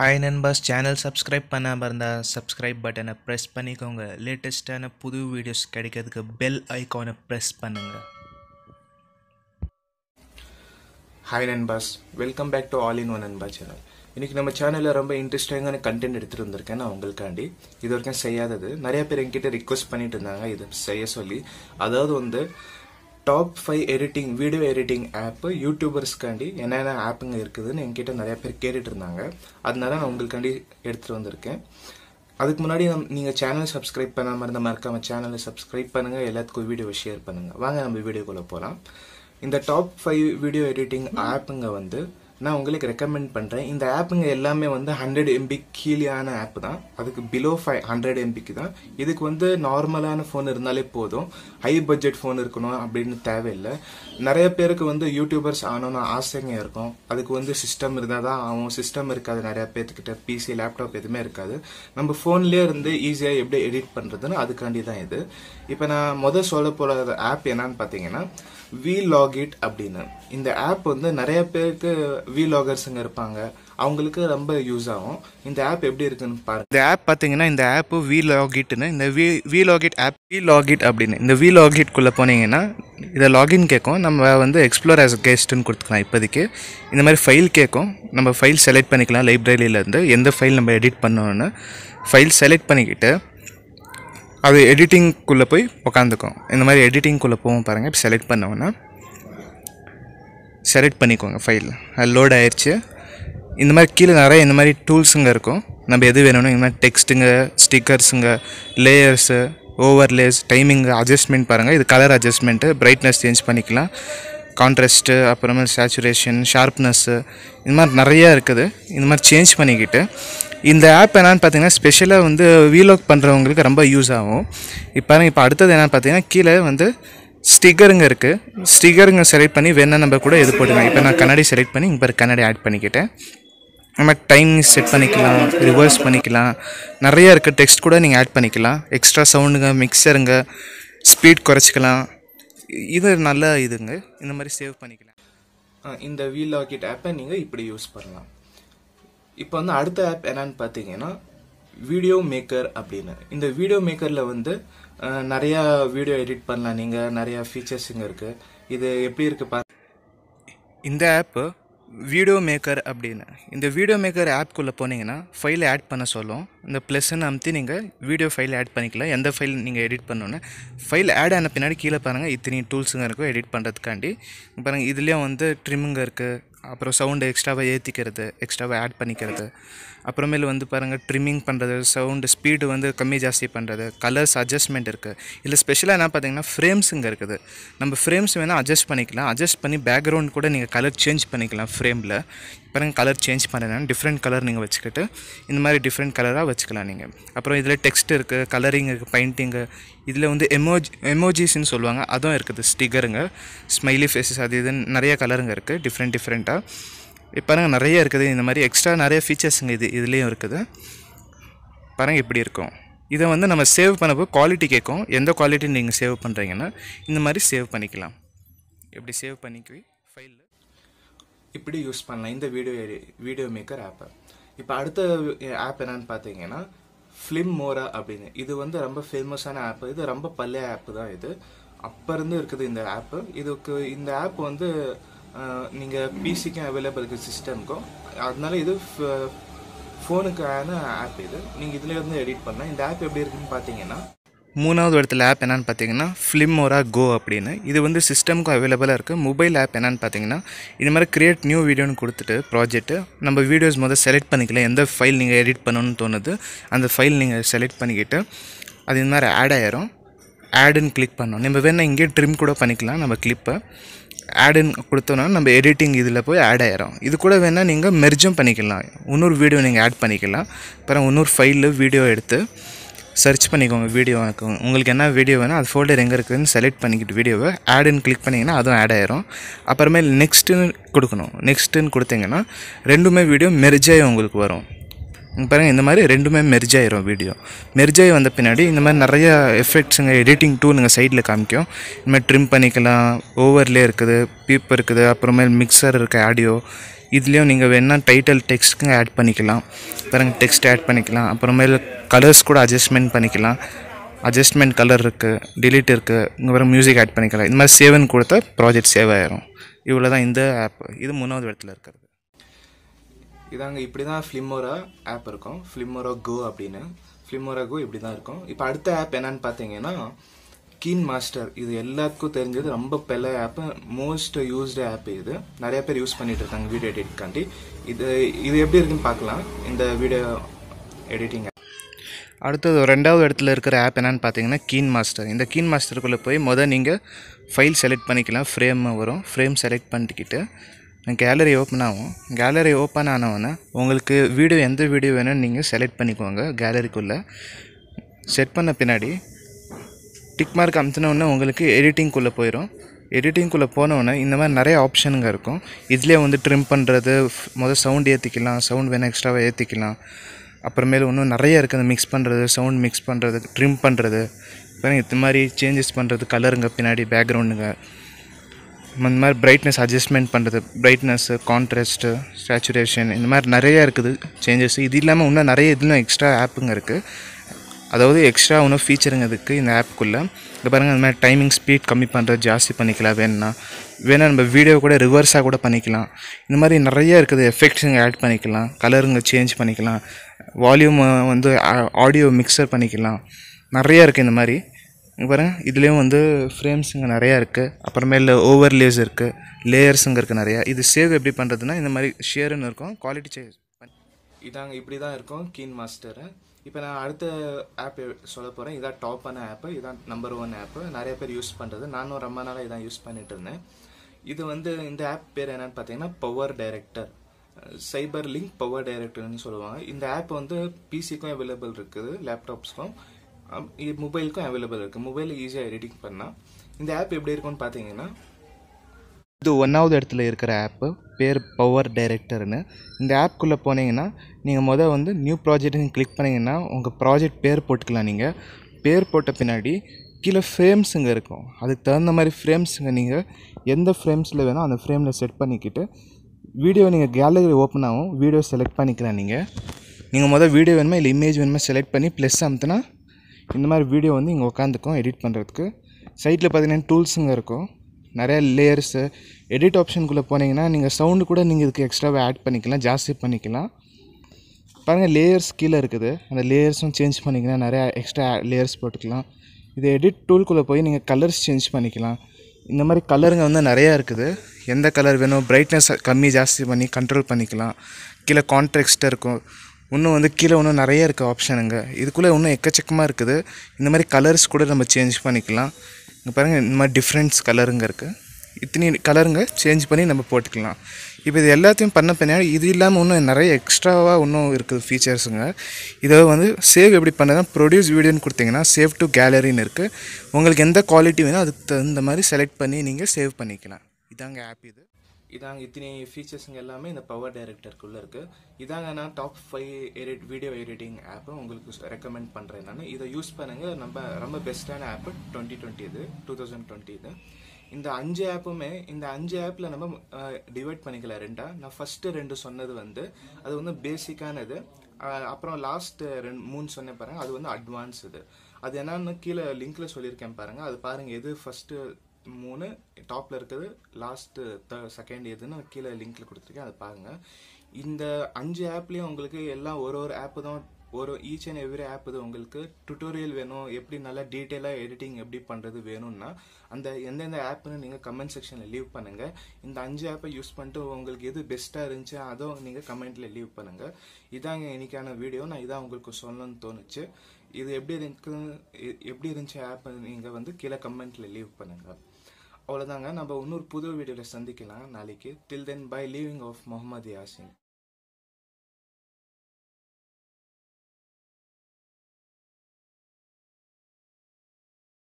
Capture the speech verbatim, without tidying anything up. Hi Nanbas channel subscribe பண்ண பறந்தா subscribe பட்டனை press பண்ணிக்கோங்க latestான புது வீடியோஸ் கிடைக்கிறதுக்கு bell icon press பண்ணுங்க Hi Nanbas welcome back to all in one Nanbas channel இன்னைக்கு நம்ம சேனல்ல ரொம்ப இன்ட்ரஸ்டிங்கான कंटेंट எடுத்துட்டு வந்திருக்கேன் நான் உங்களுக்காண்டி இது வரைக்கும் செய்யாதது நிறைய பேர் என்கிட்ட ரிக்வெஸ்ட் பண்ணிட்டு இருந்தாங்க இது செய்ய சொல்லி அதாவது வந்து top five editing video editing app YouTubers app कदना चैनल सब्सक्राइब पड़ा मरकाम चैनल सब्सक्राइब पड़ूंगा वीडियो शेयर पड़ूंगा वांगा नम्म वीडियो को पोलाम इंदा टॉप फाइव वीडियो एडिटिंग आप्पुंगा वंदु ना उंगलुक्कु रेकमेंड पण्रेन इंदा आप्पुंगा एल्लामे वंदु हंड्रेड एम बी कीलियाना आप दान अदुक्कु बिलो हंड्रेड एम बी க்கு தான் இதுக்கு வந்து நார்மலான ஃபோன் இருந்தாலே போதும் ஹை பட்ஜெட் ஃபோன் இருக்கணும் அப்படினு தேவையில்லை நிறைய பேருக்கு வந்து யூடியூபர்ஸ் ஆனோனா ஆசைங்க இருக்கும் அதுக்கு வந்து சிஸ்டம் இருந்தா தான் ஆவும் சிஸ்டம் இருக்காது நிறைய பேர்கிட்ட P C லேப்டாப் எதுமே இருக்காது நம்ம ஃபோன்லயே இருந்து ஈஸியா எப்படி எடிட் பண்றதுன்னு அதுக்காண்டி தான் இது இப்போ நான் முத சொல்ல போற ஆப் என்னன்னு பாத்தீங்கன்னா vlogit அப்படினா இந்த ஆப் வந்து நிறைய பேருக்கு vlogersங்க இருப்பாங்க அவங்களுக்கு ரொம்ப யூஸ் ஆகும் இந்த ஆப் எப்படி இருக்குன்னு பாருங்க இந்த ஆப் பாத்தீங்கன்னா இந்த ஆப் vlogitனா இந்த vlogit ஆப் vlogit அப்படினா இந்த vlogit குள்ள போனீங்கன்னா இத லாகின் கேக்கும் நம்ம வந்து எக்ஸ்ப்ளோர் as guest ன்னு கொடுத்துக்கலாம் இப்போதைக்கு இந்த மாதிரி ஃபைல் கேக்கும் நம்ம ஃபைல் செலக்ட் பண்ணிக்கலாம் லைப்ரரியில இருந்து எந்த ஃபைல் நம்ம எடிட் பண்ணனும்னா ஃபைல் செலக்ட் பண்ணிக்கிட்டு अब एडिटिंग कुल्ला पोई उक्कांदुक्कुम इंद मारी एडिटिंग कुल्ला पोवुम पारुंगा इप्पो सेलेक्ट पन्नवना सेलेक्ट पन्निक्कोंगा फाइल लोड आयिरुच्चु इंद मारी कीला नरेय इंद मारी टूल्संगा इरुक्कुम नम्म एदु वेणुमो इंद मारी टेक्स्टुंगा स्टिकर्संगा लेयर्स ओवरलेस टाइमिंग अडजस्टमेंट पारुंगा इदु कलर अडजस्टमेंट ब्राइटनेस चेंज पन्निक्कलाम கான்ட்ராஸ்ட் அப்புறமா சேச்சுரேஷன் ஷார்ப்னஸ் இந்த மாதிரி நிறைய இருக்குது இந்த மாதிரி சேஞ்ச் பண்ணிக்கிட்டு இந்த ஆப் என்னன்னு பாத்தீங்கன்னா ஸ்பெஷலா வந்து vlog பண்றவங்களுக்கு ரொம்ப யூஸ் ஆகும் இப்போ இப்போ அடுத்து என்ன பாத்தீங்கன்னா கீழ வந்து ஸ்டிக்கர்ங்க இருக்கு ஸ்டிக்கர்ங்க செலக்ட் பண்ணி வேணா நம்ம கூட எது போடலாம் இப்போ நான் கன்னடி செலக்ட் பண்ணி இங்க பாரு கன்னடி ஆட் பண்ணிக்கிட்டேன் நம்ம டைம் செட் பண்ணிக்கலாம் ரிவர்ஸ் பண்ணிக்கலாம் நிறைய இருக்கு டெக்ஸ்ட் கூட நீங்க ஆட் பண்ணிக்கலாம் எக்ஸ்ட்ரா சவுண்ட்ங்க மிக்ஸர்ங்க ஸ்பீட் குறைச்சிக்கலாம் இது நல்ல இதுங்க இந்த மாதிரி சேவ் பண்ணிக்கலாம் இந்த vlogit ஆப்பை நீங்க இப்படி யூஸ் பண்ணலாம் இப்போ வந்து அடுத்த ஆப் என்னன்னு பாத்தீங்கன்னா வீடியோ மேக்கர் அப்படினா இந்த வீடியோ மேக்கர்ல வந்து நிறைய வீடியோ எடிட் பண்ணலாம் நீங்க நிறைய ஃபீச்சர்ஸ்ங்க இருக்கு இது எப்படி இருக்கு பாருங்க இந்த app video maker app video maker आपको फैल आड पड़ सोलोम इत प्लस अम्ती वीडियो फैल आड पाला एं फैल नहीं एडिट पड़ोना फैल आड आना पिना की पाँगा इतनी टूल्सुंग एडिट पड़का पाँग इतल ट्रिम्मुंग अब सउंड एक्स्ट्रावा ऐतिक्कறது एक्स्ट्रावा ऐड பண்ணிக்கிறது அப்புறமேல வந்து பாருங்க ட்ரிமிங் பண்றது சவுண்ட் ஸ்பீட் வந்து கம்மி ಜಾಸ್ತಿ பண்றது கலர்ஸ் அட்ஜஸ்ட்மென்ட் இருக்கு இல்ல ஸ்பெஷலா என்ன பாத்தீங்கன்னா ஃப்ரேம்ஸ்ங்க இருக்குது நம்ம ஃப்ரேம்ஸ் வேணா அட்ஜஸ்ட் பண்ணிக்கலாம் அட்ஜஸ்ட் பண்ணி பேக்ரவுண்ட் கூட நீங்க கலர் சேஞ்ச் பண்ணிக்கலாம் ஃப்ரேம்ல பாருங்க கலர் சேஞ்ச் பண்ணேன்னா டிஃபரண்ட் கலர் நீங்க வெச்சிக்கிட்டு இந்த மாதிரி டிஃபரண்ட் கலரா வெச்சிக்கலாம் நீங்க அப்புறம் இதல டெக்ஸ்ட் இருக்கு கலரிங் இருக்கு பெயிண்டிங் இதல வந்து எமோஜி எமோஜிஸ் ன்னு சொல்வாங்க அதுவும் இருக்குது ஸ்டிக்கர்ங்க ஸ்மைலி ஃபேसेस அது இது நிறைய கலர்ங்க இருக்கு டிஃபரண்ட் டிஃபரண்ட் இப்போ பாருங்க நிறைய இருக்குது இந்த மாதிரி எக்ஸ்ட்ரா நிறைய ஃபீச்சர்ஸ்ங்க இது இதுலயும் இருக்குது பாருங்க இப்படி இருக்கும் இத வந்து நம்ம சேவ் பண்ணப்போ குவாலிட்டி கேக்கும் எந்த குவாலிட்டி நீங்க சேவ் பண்றீங்கன்னா இந்த மாதிரி சேவ் பண்ணிக்கலாம் இப்படி சேவ் பண்ணிக்கி ஃபைல்ல இப்படி யூஸ் பண்ணலாம் இந்த வீடியோ வீடியோ மேக்கர் ஆப் இப்போ அடுத்த ஆப் என்னன்னு பாத்தீங்கன்னா Filmora அப்படினு இது வந்து ரொம்ப ஃபேமஸான ஆப் இது ரொம்ப பழைய ஆப் தான் இது அப்ப இருந்து இருக்குது இந்த ஆப் இதுக்கு இந்த ஆப் வந்து நீங்க P C க்கு அவேலபிள் இருக்கு சிஸ்டம்க்கு அதனால இது ஃபோனுக்கான ஆப் இது நீங்க இதிலே இருந்து எடிட் பண்ணலாம் இந்த ஆப் எப்படி இருக்குன்னு பாத்தீங்கன்னா மூணாவது இடத்துல ஆப் என்னன்னு பாத்தீங்கன்னா Filmora Go அப்படினு இது வந்து சிஸ்டம்க்கு அவேலபிளா இருக்கு மொபைல் ஆப் என்னன்னு பாத்தீங்கன்னா இந்த மாதிரி கிரியேட் நியூ வீடியோன்னு கொடுத்துட்டு ப்ராஜெக்ட் நம்ம வீடியோஸ் மொத செலக்ட் பண்ணிக்கலாம் எந்த ஃபைல் நீங்க எடிட் பண்ணனும்னு தோணுது அந்த ஃபைல் நீங்க செலக்ட் பண்ணிக்கிட்டு அது இந்த மாதிரி ஆட் ஆயிரும் ஆட்னு கிளிக் பண்ணனும் நம்ம வேணா இங்கே ட்ரிம் கூட பண்ணிக்கலாம் நம்ம கிளிப்பை ஆட்ன் கொடுத்தோம்னா நம்ம எடிட்டிங் இதுல போய் ஆட் ஆயிரும் இது கூட வேணா நீங்க மெர்ஜும் பண்ணிக்கலாம் இன்னொரு வீடியோ நீங்க ஆட் பண்ணிக்கலாம் அப்புறம் இன்னொரு ஃபைல்ல வீடியோ எடுத்து सर्च பண்ணிக்கோங்க வீடியோக்கு உங்களுக்கு என்ன வீடியோ வேணா அது ஃபோல்டர் எங்க இருக்குன்னு செலக்ட் பண்ணிக்கிட்டு வீடியோவை ஆட் ன்னு கிளிக் பண்ணீங்கன்னா அது ஆட் ஆயிரும் அப்புறமே நெக்ஸ்ட் ன்னு கொடுக்கணும் நெக்ஸ்ட் ன்னு கொடுத்தீங்கன்னா ரெண்டுமே வீடியோ மெர்ஜ் ஆயி உங்களுக்கு வரும் பாருங்க இந்த மாதிரி ரெண்டுமே மெர்ஜ் ஆயிரும் வீடியோ மெர்ஜ் ஆயி வந்த பின்னாடி இந்த மாதிரி நிறைய எஃபெக்ட்ஸ்ங்க எடிட்டிங் டூல்ங்க சைடுல காமிக்கும் இந்த மாதிரி ட்ரிம் பண்ணிக்கலாம் ஓவர்லே இருக்குது பீப் இருக்குது அப்புறமே மிக்ஸர் இருக்கு ஆடியோ இதுலயும் நீங்க வேணா டைட்டில் டெக்ஸ்ட்க்கு ஆட் பண்ணிக்கலாம் பாருங்க டெக்ஸ்ட் ஆட் பண்ணிக்கலாம் அப்புறமேல கலர்ஸ் கூட அட்ஜஸ்ட்மென்ட் பண்ணிக்கலாம் அட்ஜஸ்ட்மென்ட் கலர் இருக்கு delete இருக்கு இங்க வேற மியூзик ஆட் பண்ணிக்கலாம் இந்த மாதிரி சேவன் கொடுத்தா ப்ராஜெக்ட் சேவ் ஆயிடும் இவ்வளவுதான் இந்த ஆப் இது மூணாவது இடத்துல இருக்குது இதாங்க இப்படி தான் Filmora ஆப் இருக்கும் Filmora Go அப்படினா Filmora Go இப்படி தான் இருக்கும் இப்போ அடுத்த ஆப் என்னன்னு பாத்தீங்கன்னா KineMaster இது எல்லாத்துக்கும் தெரிஞ்சது ரொம்ப பெரிய ஆப் मोस्ट யூஸ்ட் ஆப் இது நிறைய பேர் யூஸ் பண்ணிட்டு இருக்காங்க வீடியோ எடிட் காண்டி இது இது எப்படி இருக்குன்னு பார்க்கலாம் இந்த வீடியோ எடிட்டிங் அடுத்து இரண்டாவது இடத்துல இருக்கிற ஆப் என்னன்னு பாத்தீங்கன்னா KineMaster இந்த KineMaster குள்ள போய் முத நீங்க ஃபைல் செலக்ட் பண்ணிக்கலாம் ஃப்ரேம் வரும் ஃப்ரேம் செலக்ட் பண்ணிக்கிட்டு गैलरी ओपन आगुम गैलरी ओपन आना उंगलुक्कु वीडियो एंद वीडियो वेणुम नींगा सेलेक्ट पण्णिक्कोंगा गैलरीக்குள்ள सेट பண்ண பின்னாடி டிக் மார்க் அமுத்துன உடனே உங்களுக்கு எடிட்டிங் குள்ள போயிடும் எடிட்டிங் குள்ள போன உடனே இந்த மாதிரி நிறைய ஆப்ஷன்கள் இருக்கும் இதுலயே வந்து ட்ரிம் பண்றது முத சவுண்ட் ஏத்திக்கலாம் சவுண்ட் வேணா எக்ஸ்ட்ராவா ஏத்திக்கலாம் அப்புறமேல இன்னும் நிறைய இருக்கு அந்த மிக்ஸ் பண்றது சவுண்ட் மிக்ஸ் பண்றது ட்ரிம் பண்றது பாருங்க இந்த மாதிரி चेंजेस பண்றது கலர்ங்க பின்னாடி பேக்ரவுண்ட்ங்க இந்த மாதிரி பிரைட்னஸ் அட்ஜஸ்ட்மென்ட் பண்றது பிரைட்னஸ் கான்ட்ராஸ்ட் சேச்சுரேஷன் இந்த மாதிரி நிறைய இருக்குது चेंजेस இது இல்லாம இன்னும் நிறைய இதெல்லாம் எக்ஸ்ட்ரா ஆப்ங்க இருக்கு அதாவது எக்ஸ்ட்ரா இன்னும் ஃபீச்சர்ங்கிறதுக்கு இந்த ஆப்க்குள்ள இங்க பாருங்க இந்த மாதிரி டைமிங் ஸ்பீட் கம்மி பண்றது ஜாஸ்தி பண்ணிக்கலாம் வேணா வேணா நம்ம வீடியோ கூட ரிவர்ஸா கூட பண்ணிக்கலாம் இந்த மாதிரி நிறைய இருக்குது எஃபெக்ட்ஸ்ங்க ஆட் பண்ணிக்கலாம் கலர்ங்க चेंज பண்ணிக்கலாம் வால்யூம் வந்து ஆடியோ மிக்ஸர் பண்ணிக்கலாம் நிறைய இருக்கு இந்த மாதிரி இங்க பாருங்க இதுலயும் வந்து ஃப்ரேம்ஸ்ங்க நிறைய இருக்கு அப்புறமேல ஓவர்லேஸ் இருக்கு லேயர்ஸ்ங்க இருக்கு நிறைய இது சேவ் எப்படி பண்றதுனா இந்த மாதிரி ஷேர்னு இருக்கும் குவாலிட்டி சேஞ்ச் இதாங்க இப்படி தான் இருக்கும் KineMaster இப்போ நான் அடுத்த ஆப் சொல்ல போறேன் இதா டாப்பான ஆப் இதா நம்பர் ஒன்று ஆப் நிறைய பேர் யூஸ் பண்றது நானும் ரொம்ப நாளா இத யூஸ் பண்ணிட்டு இருந்தேன் இது வந்து இந்த ஆப் பேர் என்னன்னு பாத்தீங்கன்னா PowerDirector CyberLink PowerDirector னு சொல்லுவாங்க இந்த ஆப் வந்து P C க்கும் அவேலபிள் இருக்குது லேப்டாப்ஸ்க்கும் ये मोबाइल को अवेलेबल है मोबाइल ईजी एडिटिंग பண்ணா இந்த ஆப் எப்படி இருக்குன்னு பாத்தீங்கன்னா இது ஒன்னாவது இடத்துல இருக்கிற ஆப் பேர் PowerDirector னு இந்த ஆப் குள்ள போனீங்கன்னா நீங்க முத வந்து நியூ ப்ராஜெக்ட் னு கிளிக் பண்ணீங்கன்னா உங்க ப்ராஜெக்ட் பேர் போட்டுக்கலாம் நீங்க பேர் போட்ட பின்னாடி கீழ ஃப்ரேம்ஸ்ங்க இருக்கும் அதுக்கு தகுந்த மாதிரி ஃப்ரேம்ஸ்ங்க நீங்க எந்த ஃப்ரேம்ஸ்ல வேணா அந்த ஃப்ரேம்ல செட் பண்ணிக்கிட்டு வீடியோ நீங்க கேலரி ஓபன் ஆகும் வீடியோ செலக்ட் பண்ணிக்கலாம் நீங்க நீங்க முத வீடியோ வேணுமா இல்ல இமேஜ் வேணுமா செலக்ட் பண்ணி பிளஸ் அமுத்துனா இந்த மாதிரி வீடியோ வந்து இங்க உட்கார்ந்துக்கும் எடிட் பண்றதுக்கு சைடுல பாத்தீங்கன்னா டூல்ஸ்ங்க இருக்கும் நிறைய லேயர்ஸ் எடிட் ஆப்ஷன் குள்ள போனீங்கன்னா நீங்க சவுண்ட் கூட நீங்க இதுக்கு எக்ஸ்ட்ராவா ஆட் பண்ணிக்கலாம் ஜாஸ்தி பண்ணிக்கலாம் பாருங்க லேயர்ஸ் கீழ இருக்குது அந்த லேயர்ஸும் चेंज பண்ணிக்கலாம் நிறைய எக்ஸ்ட்ரா லேயர்ஸ் போட்டுக்கலாம் இது எடிட் டூல் குள்ள போய் நீங்க கலர்ஸ் चेंज பண்ணிக்கலாம் இந்த மாதிரி கலர்ங்க வந்து நிறைய இருக்குது எந்த கலர் வேணும் பிரைட்னஸ் கம்மி ஜாஸ்தி பண்ணி கண்ட்ரோல் பண்ணிக்கலாம் கீழ கான்ட்ராஸ்ட் இருக்கும் இன்னும் வந்து கீழ இன்னும் நிறைய இருக்கு ஆப்ஷன்ங்க இதுக்குள்ள இன்னும் எக்கச்சக்கமா இருக்குது இந்த மாதிரி கலர்ஸ் கூட நம்ம चेंज பண்ணிக்கலாம் இங்க பாருங்க இந்த மாதிரி டிஃபரன்ஸ் கலர்ங்க இருக்கு இத்தனை கலர்ங்க चेंज பண்ணி நம்ம போட்டுக்கலாம் இப்போ இது எல்லாத்தையும் பண்ண பின்னாடி இது இல்லாம இன்னும் நிறைய எக்ஸ்ட்ராவா இன்னும் இருக்குது ஃபீச்சர்ஸ்ங்க இத வந்து சேவ் எப்படி பண்ணதா ப்ரொடியூஸ் வீடியோன்னு கொடுத்தீங்கன்னா சேவ் டு கேலரின்னு இருக்கு உங்களுக்கு எந்த குவாலிட்டி வேணும் அதுக்கு இந்த மாதிரி செலக்ட் பண்ணி நீங்க சேவ் பண்ணிக்கலாம் இதாங்க ஆப் இது இதாங்க இத்தனை ஃபீச்சர்ஸ்ங்க எல்லாமே இந்த PowerDirector குள்ள இருக்கு இதாங்க நான் டாப் ஐந்து எடிட் வீடியோ எடிட்டிங் ஆப் உங்களுக்கு ரெக்கமெண்ட் பண்றேன் நான் இத யூஸ் பண்ணுங்க நம்ம ரொம்ப பெஸ்டான ஆப் இருபது இருபது இது இருபது இருபது இது இந்த அஞ்சு ஆப்புமே இந்த அஞ்சு ஆப்ல நம்ம டிவைட் பண்ணிக்கலாம் ரெண்டா நான் ஃபர்ஸ்ட் ரெண்டு சொன்னது வந்து அது வந்து பேசிக்கானது அப்புறம் லாஸ்ட் மூணு சொன்னே பாருங்க அது வந்து அட்வான்ஸ் இது அது என்னன்னா கீழ லிங்க்ல சொல்லிருக்கேன் பாருங்க அது பாருங்க எது ஃபர்ஸ்ட் மூணு டாப்ல இருக்குது லாஸ்ட் செகண்ட் இதுன்னு கீழ லிங்க்ல கொடுத்திருக்கேன் அத பாருங்க இந்த அஞ்சு ஆப்லயே உங்களுக்கு எல்லாம் ஒரு ஒரு ஆப் தான் ஒரு ஈச் அண்ட் எவ்ரி ஆப் இது உங்களுக்கு டியூட்டோரியல் வேணும் எப்படி நல்லா டீடைலா எடிட்டிங் எப்படி பண்றது வேணும்னா அந்த எந்தெந்த ஆப்னு நீங்க கமெண்ட் செக்ஷன்ல லீவ் பண்ணுங்க இந்த அஞ்சு ஆப்பை யூஸ் பண்ணிட்டு உங்களுக்கு எது பெஸ்டா இருந்துச்சு அதோ நீங்க கமெண்ட்ல லீவ் பண்ணுங்க இதாங்க இன்னைக்கான வீடியோ நான் இத உங்களுக்கு சொல்லணும்னு தோணுச்சு இது எப்படி இருக்கு எப்படி இருந்துச்சு ஆப் நீங்க வந்து கீழ கமெண்ட்ல லீவ் பண்ணுங்க अवलोदांगा ना उन्नूर पुदो वीडियो ले संधिकला नाली के till then by leaving of Muhammad Yasin.